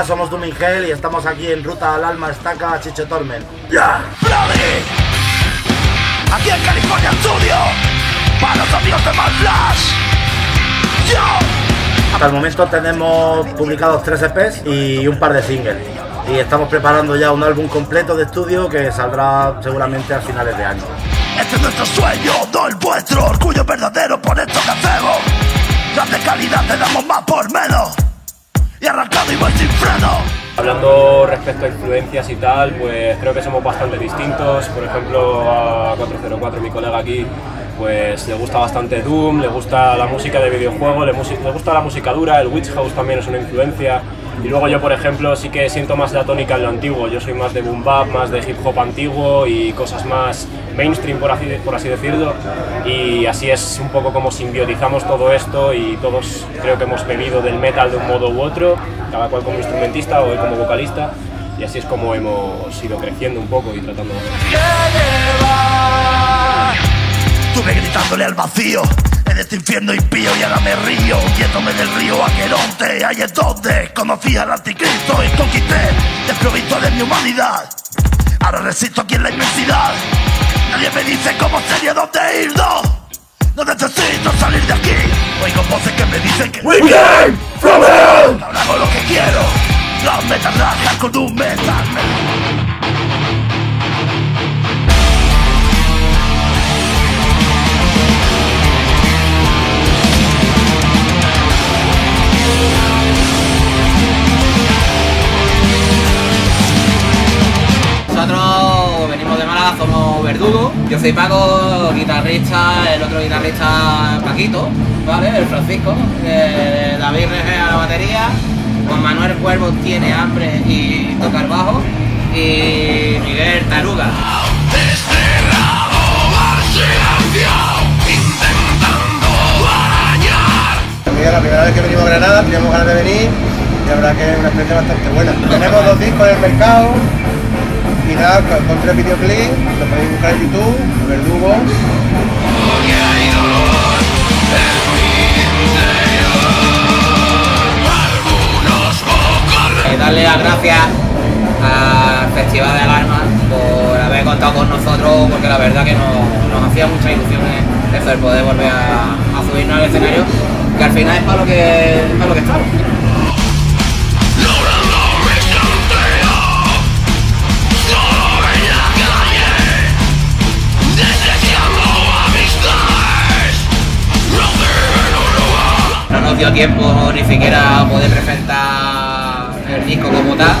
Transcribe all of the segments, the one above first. Al-AlmA, somos Doom in Hell y estamos aquí en ruta Al-AlmA, Estaka, ChichoTorment. ¡Ya! ¡Frodi! Aquí en California Studio, para los amigos de Mad Flash. ¡Yo! Hasta el momento tenemos publicados 3 EPs y un par de singles. Y estamos preparando ya un álbum completo de estudio que saldrá seguramente a finales de año. Este es nuestro sueño, no el vuestro, orgullo verdadero por esto que hacemos. Las de calidad te damos más por menos. Y arrancado igual sin freno. Hablando respecto a influencias y tal, pues creo que somos bastante distintos. Por ejemplo, a 404, mi colega aquí, pues le gusta bastante Doom, le gusta la música de videojuego, le gusta la música dura, el Witch House también es una influencia. Y luego yo, por ejemplo, sí que siento más la tónica en lo antiguo. Yo soy más de boom bap, más de hip hop antiguo y cosas más mainstream, por así decirlo. Y así es un poco como simbiotizamos todo esto y todos creo que hemos bebido del metal de un modo u otro, cada cual como instrumentista o él como vocalista. Y así es como hemos ido creciendo un poco y tratando. Estuve gritándole al vacío en este infierno impío y ahora me río, yéndome del río Ageronte. Ahí es donde conocí al anticristo y conquisté, desprovisto de mi humanidad. Ahora resisto aquí en la inmensidad. Nadie me dice cómo sería, dónde ir, no. No necesito salir de aquí. Oigo voces que me dicen que... We came from hell. Ahora hago lo que quiero. Las metas rajas con un metal. Nosotros venimos de Málaga, somos Verdugo, yo soy Paco, guitarrista, el otro guitarrista Paquito, ¿vale? El Francisco, David Rejea a la batería, Juan Manuel Cuervo tiene hambre y toca el bajo, y Miguel Taruga. Mira, la primera vez que venimos a Granada, teníamos ganas de venir, y la verdad que es una experiencia bastante buena. Tenemos 2 discos en el mercado, y nada, con 3 videoclips, lo podéis buscar en YouTube, el Verdugo. Darle las gracias al Festival de Al-AlmA por haber contado con nosotros, porque la verdad que nos hacía muchas ilusiones eso, el poder volver a subirnos al escenario, que al final es para lo que estamos. Dio tiempo ni siquiera poder presentar el disco como tal.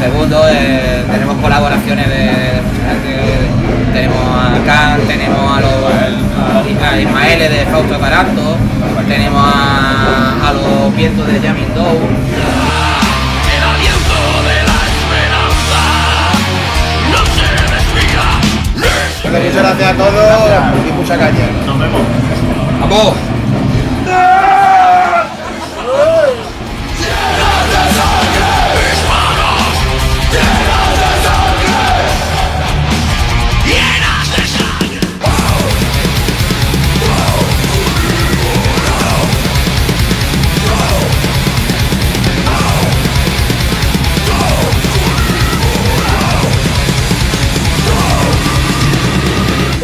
Segundo, tenemos colaboraciones de mucha gente, tenemos a Khan, tenemos a Ismael de Fausto Taranto, tenemos a los vientos de Jamindow. Bueno, muchas gracias a todos y mucha caña. Nos vemos. ¡Vamos!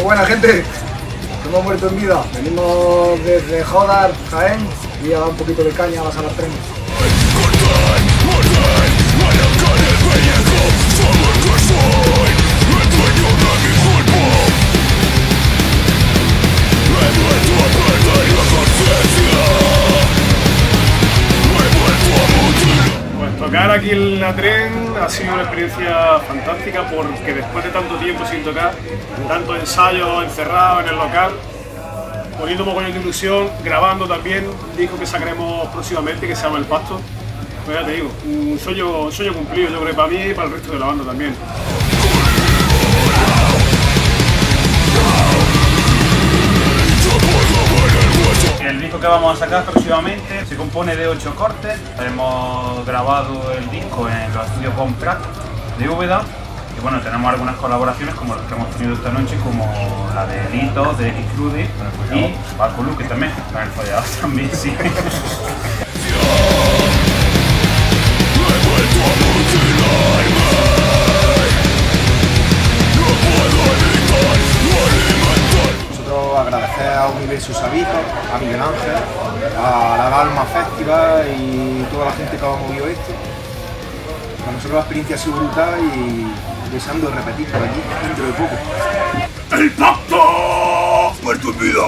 Buena gente, hemos muerto en vida. Venimos desde Jodar, Jaén, y a un poquito de caña a las 3. Pues tocar aquí en la tren ha sido una experiencia fantástica, porque después de tanto tiempo sin tocar, tanto ensayo encerrado en el local, poniendo un mogollón de ilusión, grabando también un disco que sacaremos próximamente que se llama El Pasto. Pues ya te digo, un sueño cumplido, yo creo, para mí y para el resto de la banda también. El disco que vamos a sacar próximamente se compone de 8 cortes. Hemos grabado el disco en los estudios von Pratt de Úbeda y bueno, tenemos algunas colaboraciones como las que hemos tenido esta noche, como la de Lito, de X-Crude y Paco Luque también, con el follado también, sí. esto. Para nosotros la experiencia ha sido brutal y deseando repetir por aquí dentro de poco. ¡El Pacto! ¡Muerto en vida!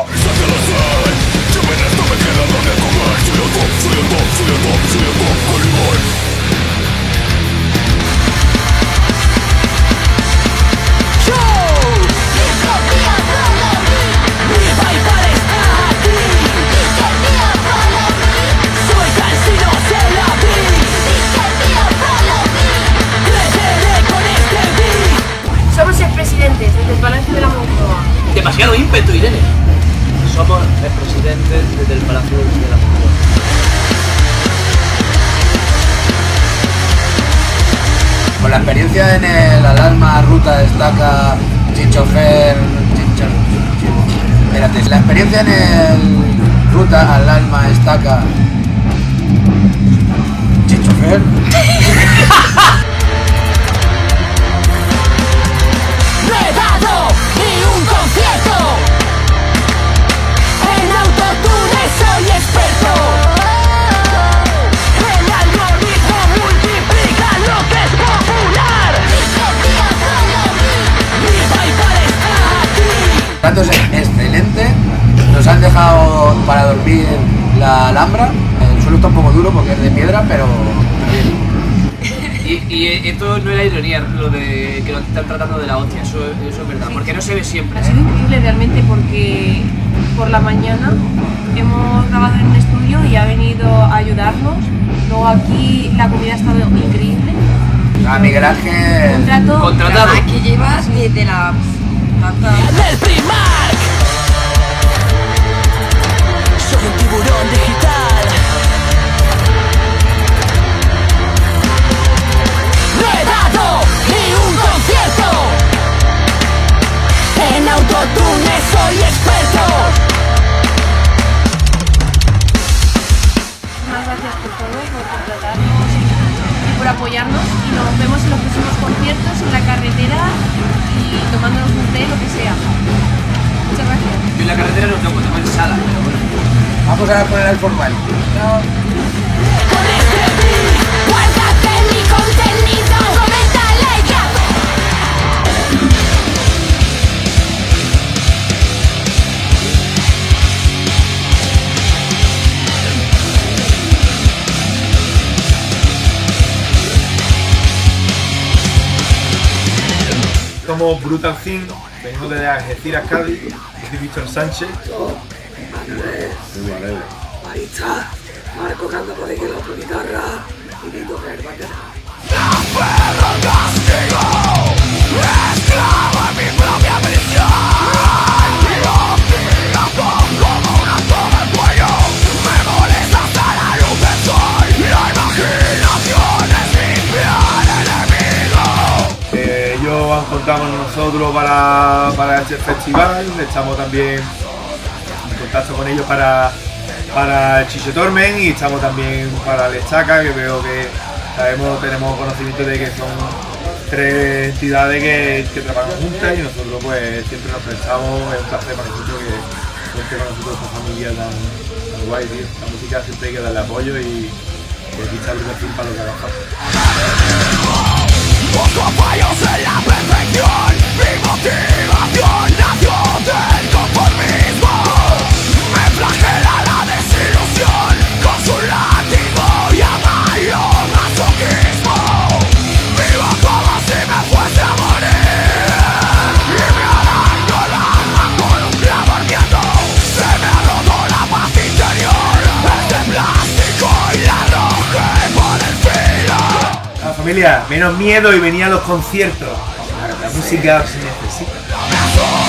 Demasiado ímpetu, Irene. Somos el presidente desde el Palacio de la Cultura. Con la experiencia en el Al-AlmA, Ruta, Estaka, Espérate, la experiencia en el Ruta, Al-AlmA, Estaka, ChichoTorment. Platos excelente, nos han dejado para dormir la Alhambra, el suelo está un poco duro porque es de piedra, pero bien. Y esto no es la ironía, lo de que nos están tratando de la hostia, eso es verdad, sí. Porque no se ve siempre. Ha sido increíble realmente porque por la mañana hemos grabado en un estudio y ha venido a ayudarnos, luego aquí la comida ha estado increíble. A Miguel Ángel... Contratado. Aquí llevas ni de la... ¡Del Primark! Soy un tiburón digital. No he dado ni un concierto. En autotune soy experto. Muchas gracias por todo, por contratarnos y por apoyarnos. Y nos vemos en los próximos conciertos, en la carretera. Y tomándonos un té, lo que sea. Muchas gracias. Yo en la carretera no tengo, tengo ensalada, pero bueno. Vamos a poner el formal. Chao. Con este beat, guárdate mi contenido. Coméntale ya. Somos Brutal Thin, venimos de Algeciras, Cádiz, de Víctor Sánchez. Ahí está, Marco cantando de que la otra guitarra y Víctor con nosotros para este festival, estamos también en contacto con ellos para el ChichoTorment y estamos también para el Estaka, que veo que tenemos conocimiento de que son tres entidades que trabajan juntas y nosotros pues siempre nos prestamos. Es un placer para nosotros que con nosotros esta familia tan guay, tío. La música siempre hay que darle apoyo y aquí está el fin para lo que haga falta. Busco fallos en la perfección, mi motivación nació del conformismo. Me flagela la desilusión con su látigo y amarillo masoquismo. Vivo como si me fuese a morir y me arranco el alma con un clavo ardiendo. Se me ha roto la paz interior, es de plástico y la arrojé por el filo. La familia, menos miedo y venía a los conciertos. La música se necesita.